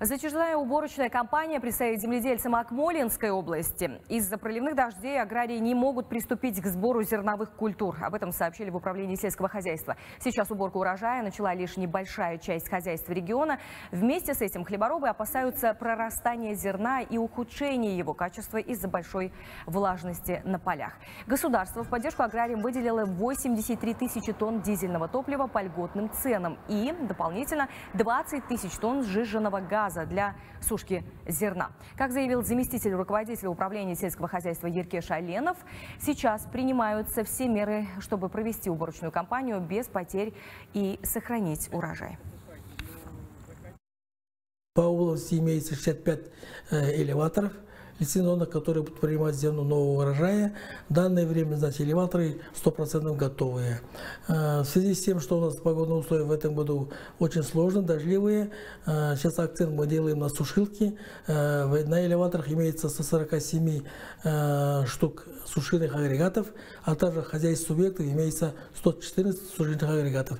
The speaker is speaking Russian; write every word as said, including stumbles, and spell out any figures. Зачуждая уборочная компания предстоит земледельцам Акмолинской области. Из-за проливных дождей аграрии не могут приступить к сбору зерновых культур. Об этом сообщили в управлении сельского хозяйства. Сейчас уборку урожая начала лишь небольшая часть хозяйств региона. Вместе с этим хлеборобы опасаются прорастания зерна и ухудшения его качества из-за большой влажности на полях. Государство в поддержку аграриям выделило восемьдесят три тысячи тонн дизельного топлива по льготным ценам и дополнительно двадцать тысяч тонн сжиженного газа для сушки зерна. Как заявил заместитель руководителя управления сельского хозяйства Еркеш Аленов, сейчас принимаются все меры, чтобы провести уборочную кампанию без потерь и сохранить урожай. По области имеется шестьдесят пять элеваторов, лицензионных, которые будут принимать зерно нового урожая. В данное время, значит, элеваторы сто процентов готовые. В связи с тем, что у нас погодные условия в этом году очень сложные, дождливые, сейчас акцент мы делаем на сушилки. На элеваторах имеется сто сорок семь штук сушильных агрегатов, а также хозяйств субъектов имеется сто четырнадцать сушильных агрегатов.